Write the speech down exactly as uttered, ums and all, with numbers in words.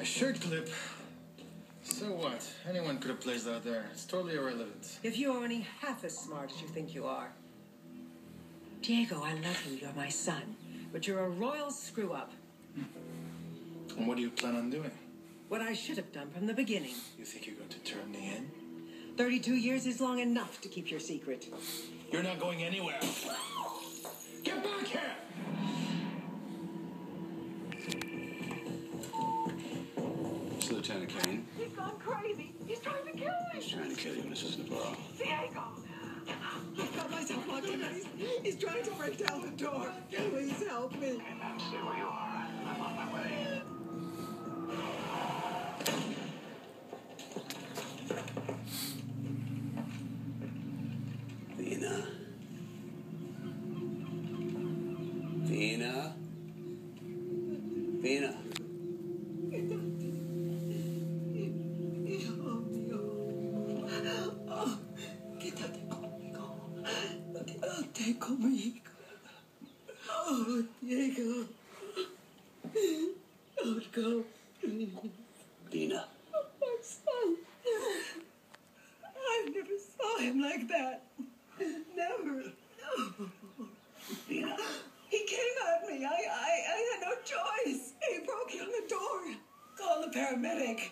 A shirt clip. So what? Anyone could have placed that there. It's totally irrelevant. If you're only half as smart as you think you are. Diego, I love you. You're my son. But you're a royal screw-up. Hmm. And what do you plan on doing? What I should have done from the beginning. You think you're going to turn me in? thirty-two years is long enough to keep your secret. You're not going anywhere. Get back here! It's Lieutenant Kane. He's gone crazy. He's trying to kill me. He's trying to kill you, Missus Navarro. Diego! I've got myself locked in. He's, he's trying to break down the door. Please help me. Okay, now stay where you are. I'm on my way. Vina. Vina. Vina. Oh, Diego. Oh, go. Vina. Oh, my son. I never saw him like that. Never. No. Vina. He came at me. I, I, I had no choice. He broke in the door. Call the paramedic.